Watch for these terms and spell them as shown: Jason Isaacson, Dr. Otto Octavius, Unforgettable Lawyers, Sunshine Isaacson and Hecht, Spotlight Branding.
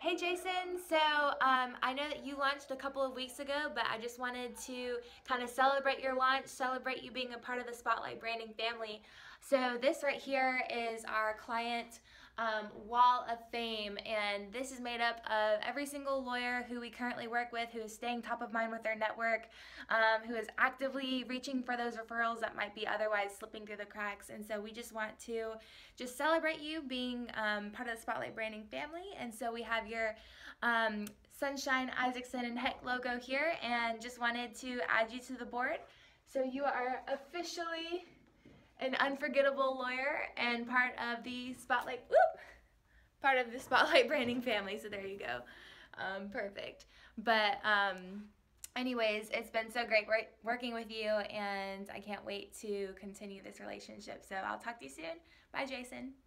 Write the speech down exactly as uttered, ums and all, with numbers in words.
Hey Jason, so um, I know that you launched a couple of weeks ago, but I just wanted to kind of celebrate your launch, celebrate you being a part of the Spotlight Branding family. So this right here is our client um, wall of fame, and this is made up of every single lawyer who we currently work with, who is staying top of mind with their network, um, who is actively reaching for those referrals that might be otherwise slipping through the cracks. And so we just want to just celebrate you being um, part of the Spotlight Branding family. And so we have your um, Sunshine Isaacson and Hecht logo here, and just wanted to add you to the board. So you are officially an unforgettable lawyer and part of the Spotlight whoop, part of the Spotlight Branding family. So there you go. Um, perfect. But um, anyways, it's been so great working with you, and I can't wait to continue this relationship. So I'll talk to you soon. Bye, Jason.